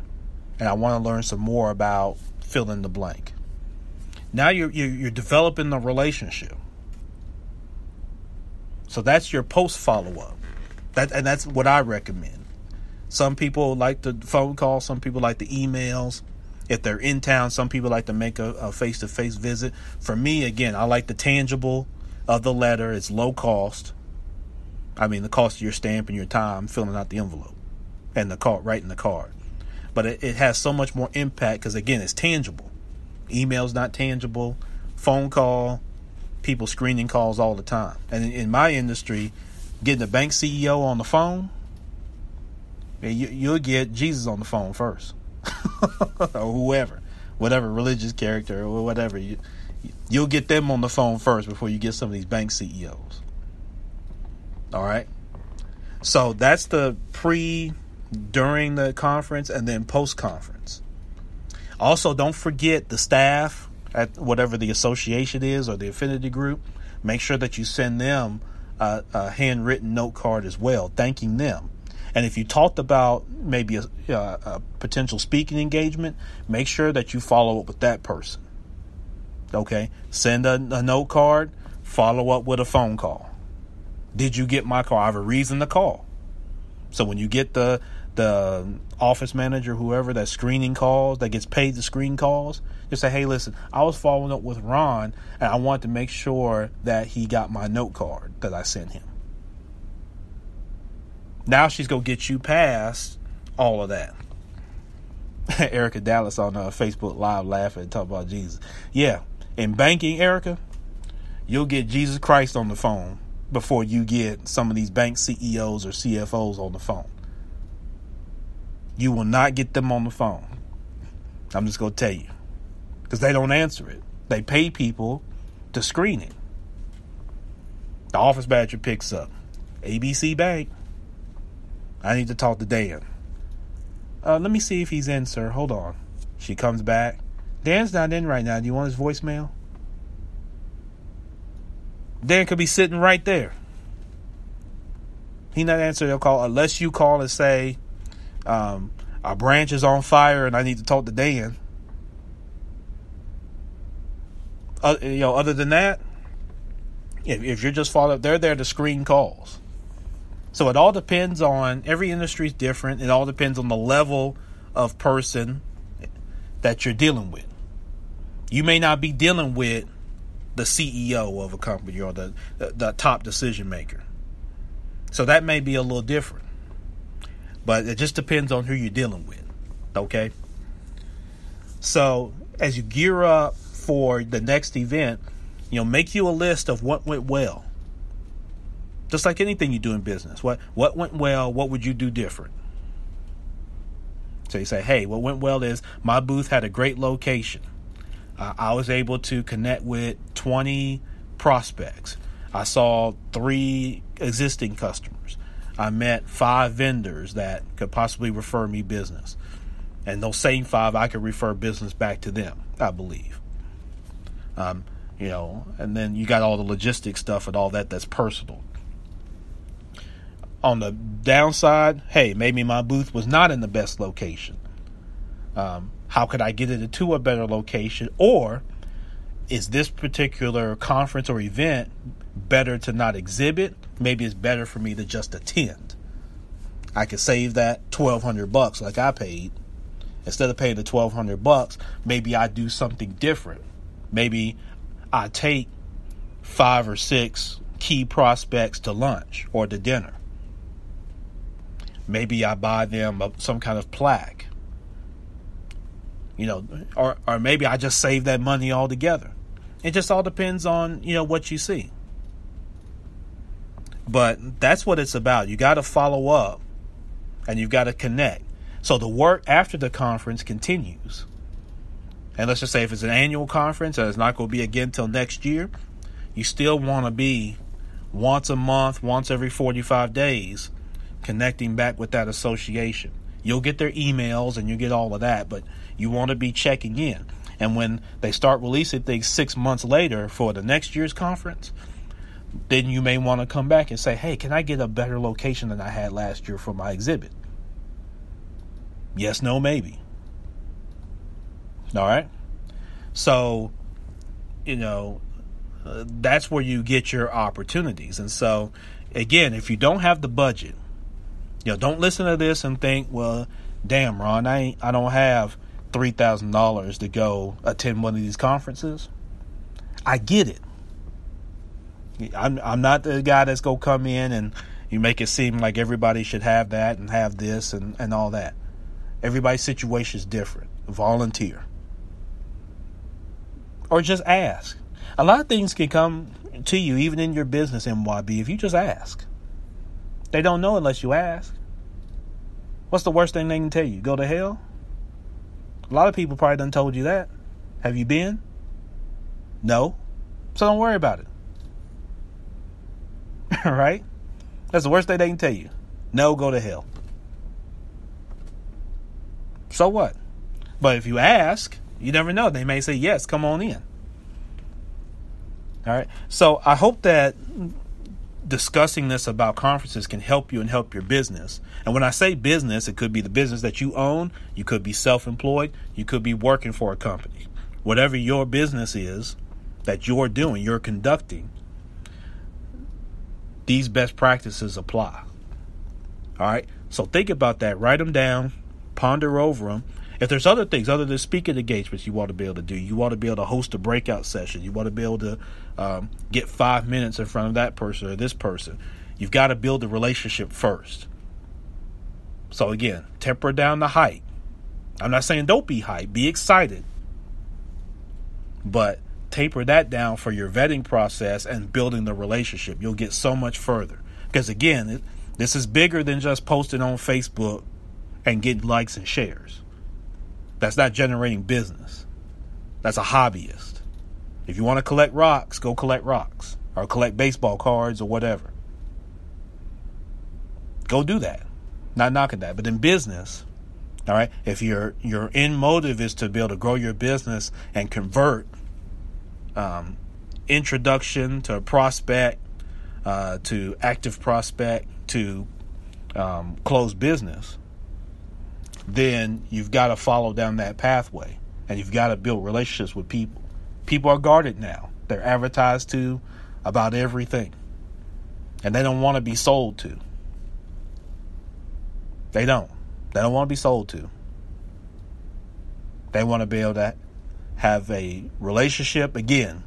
And I want to learn some more about fill in the blank." Now you're you're developing the relationship. So that's your post follow up. That, and that's what I recommend. Some people like the phone call. Some people like the emails. If they're in town, some people like to make a, a face-to-face visit. For me, again, I like the tangible of the letter. It's low cost. I mean, the cost of your stamp and your time filling out the envelope and the card, writing the card. But it, it has so much more impact because, again, it's tangible. Email's not tangible. Phone call, people screening calls all the time. And in, in my industry, getting a bank C E O on the phone, you, you'll get Jesus on the phone first, or whoever, whatever religious character or whatever. You, you'll get them on the phone first before you get some of these bank C E Os. All right. So that's the pre, during the conference, and then post conference. Also, don't forget the staff at whatever the association is or the affinity group. Make sure that you send them A, a handwritten note card as well, thanking them. And if you talked about maybe a, a, a potential speaking engagement, make sure that you follow up with that person. Okay, send a, a note card, follow up with a phone call. Did you get my call? I have a reason to call. So when you get the the office manager, whoever that's screening calls, that gets paid to screen calls, just say, hey, listen, I was following up with Ron and I wanted to make sure that he got my note card that I sent him. Now she's going to get you past all of that. Erica Dallas on uh, Facebook Live laughing, talking about Jesus. Yeah. In banking, Erica, you'll get Jesus Christ on the phone before you get some of these bank C E Os or C F Os on the phone. You will not get them on the phone. I'm just going to tell you, because they don't answer it. They pay people to screen it. The office manager picks up. A B C Bank. I need to talk to Dan. Uh, let me see if he's in, sir. Hold on. She comes back. Dan's not in right now. Do you want his voicemail? Dan could be sitting right there. He not answer your call unless you call and say, um, our branch is on fire and I need to talk to Dan. Uh, you know, other than that, if, if you're just following, they're there to screen calls. So it all depends on, every industry is different. It all depends on the level of person that you're dealing with. You may not be dealing with the C E O of a company or the, the, the top decision maker. So that may be a little different. But it just depends on who you're dealing with. Okay? So as you gear up for the next event, you know, make you a list of what went well. Just like anything you do in business. What what went well? What would you do different? So you say, hey, what went well is my booth had a great location. Uh, I was able to connect with twenty prospects. I saw three existing customers. I met five vendors that could possibly refer me business. And those same five, I could refer business back to them, I believe. Um, you know, and then you got all the logistics stuff and all that that's personal. On the downside, hey, maybe my booth was not in the best location. Um, how could I get it into a better location? Or is this particular conference or event better to not exhibit? Maybe it's better for me to just attend. I could save that twelve hundred bucks like I paid. Instead of paying the twelve hundred bucks, maybe I do something different. Maybe I take five or six key prospects to lunch or to dinner. Maybe I buy them some kind of plaque, you know, or, or maybe I just save that money altogether. It just all depends on, you know, what you see. But that's what it's about. You got to follow up and you've got to connect. So the work after the conference continues. And let's just say if it's an annual conference and it's not going to be again till next year, you still want to be once a month, once every forty-five days. Connecting back with that association. You'll get their emails and you'll get all of that, but you want to be checking in. And when they start releasing things six months later for the next year's conference, then you may want to come back and say, hey, can I get a better location than I had last year for my exhibit? Yes, no, maybe. All right. So, you know, uh, that's where you get your opportunities. And so, again, if you don't have the budget, you know, don't listen to this and think, well, damn, Ron, I ain't, I don't have three thousand dollars to go attend one of these conferences. I get it. I'm I'm not the guy that's going to come in and you make it seem like everybody should have that and have this and, and all that. Everybody's situation is different. Volunteer. Or just ask. A lot of things can come to you, even in your business, M Y B, if you just ask. They don't know unless you ask. What's the worst thing they can tell you? Go to hell? A lot of people probably done told you that. Have you been? No. So don't worry about it. Right? That's the worst thing they can tell you. No, go to hell. So what? But if you ask, you never know. They may say, yes, come on in. All right. So I hope that discussing this about conferences can help you and help your business. And when I say business, it could be the business that you own. You could be self-employed. You could be working for a company. Whatever your business is that you're doing, you're conducting, these best practices apply. All right. So think about that. Write them down. Ponder over them. If there's other things other than speaking engagements you want to be able to do, you want to be able to host a breakout session. You want to be able to um, get five minutes in front of that person or this person. You've got to build the relationship first. So again, temper down the hype. I'm not saying don't be hype. Be excited. But taper that down for your vetting process and building the relationship. You'll get so much further. Because again, it, this is bigger than just posting on Facebook and getting likes and shares. That's not generating business. That's a hobbyist. If you want to collect rocks, go collect rocks or collect baseball cards or whatever. Go do that. Not knocking that. But in business, all right, if your your end motive is to be able to grow your business and convert um, introduction to a prospect uh, to active prospect, to um, close business, then you've got to follow down that pathway, and you've got to build relationships with people. People are guarded now. They're advertised to about everything, and they don't want to be sold to. They don't. They don't want to be sold to. They want to be able to have a relationship, again,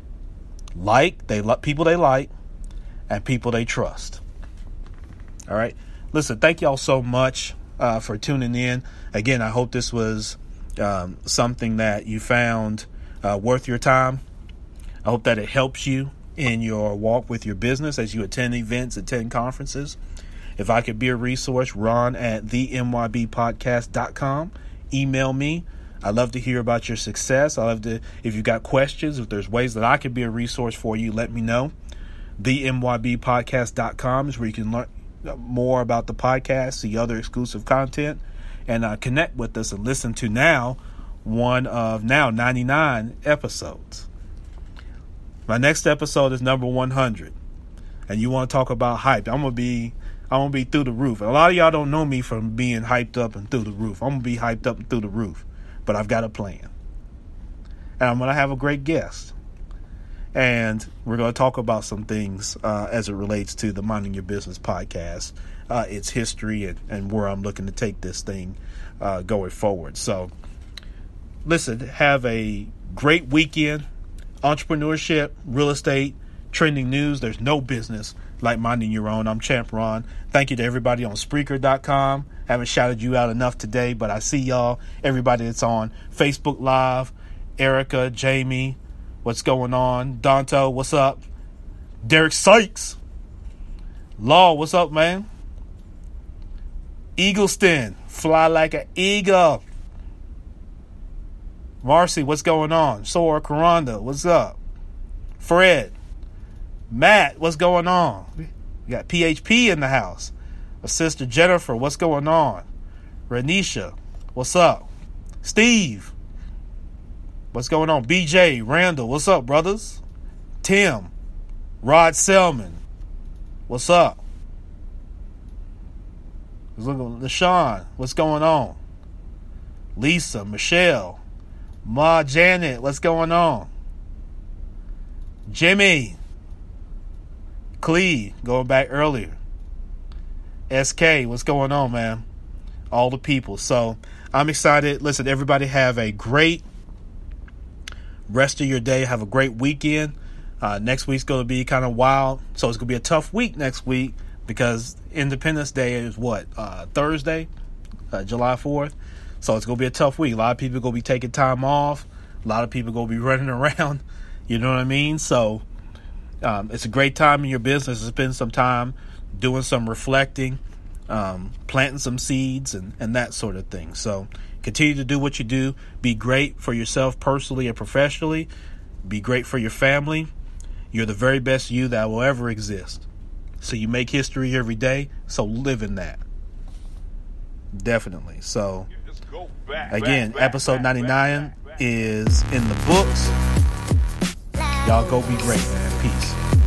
like they lo- people they like and people they trust. All right. Listen, thank y'all so much uh, for tuning in. Again, I hope this was um, something that you found uh, worth your time. I hope that it helps you in your walk with your business as you attend events, attend conferences. If I could be a resource, Ron at the m y b podcast dot com. Email me. I'd love to hear about your success. I love to, if you got questions, if there's ways that I could be a resource for you, let me know. the m y b podcast dot com is where you can learn more about the podcast, see other exclusive content, and uh, connect with us and listen to now one of now ninety-nine episodes. My next episode is number one hundred, and you want to talk about hype. I'm gonna be, I'm gonna be through the roof. A lot of y'all don't know me from being hyped up and through the roof. I'm gonna be hyped up and through the roof. But I've got a plan, and I'm going to have a great guest, and we're going to talk about some things uh, as it relates to the Minding Your Business podcast, uh, its history, and, and where I'm looking to take this thing uh, going forward. So listen, have a great weekend. Entrepreneurship, real estate, trending news. There's no business like minding your own. I'm Champ'Ron. Thank you to everybody on Spreaker dot com. I haven't shouted you out enough today, but I see y'all, everybody that's on Facebook Live, Erica, Jamie, what's going on? Donto, what's up? Derek Sykes. Law, what's up, man? Eagleston, fly like an eagle. Marcy, what's going on? Sora Karanda, what's up? Fred. Matt, what's going on? We got P H P in the house. My sister Jennifer, what's going on? Renisha, what's up? Steve, what's going on? B J, Randall, what's up, brothers? Tim, Rod Selman, what's up? LaShawn, what's going on? Lisa, Michelle, Ma Janet, what's going on? Jimmy, Clee, going back earlier. S K, what's going on, man? All the people. So I'm excited. Listen, everybody have a great rest of your day. Have a great weekend. Uh, next week's going to be kind of wild. So it's going to be a tough week next week because Independence Day is what? Uh, Thursday, uh, July fourth. So it's going to be a tough week. A lot of people are going to be taking time off. A lot of people are going to be running around. You know what I mean? So Um, it's a great time in your business to spend some time doing some reflecting, um, planting some seeds and, and that sort of thing. So continue to do what you do. Be great for yourself personally and professionally. Be great for your family. You're the very best you that will ever exist. So you make history every day. So live in that. Definitely. So again, episode ninety-nine is in the books. Y'all go be great, man. Peace.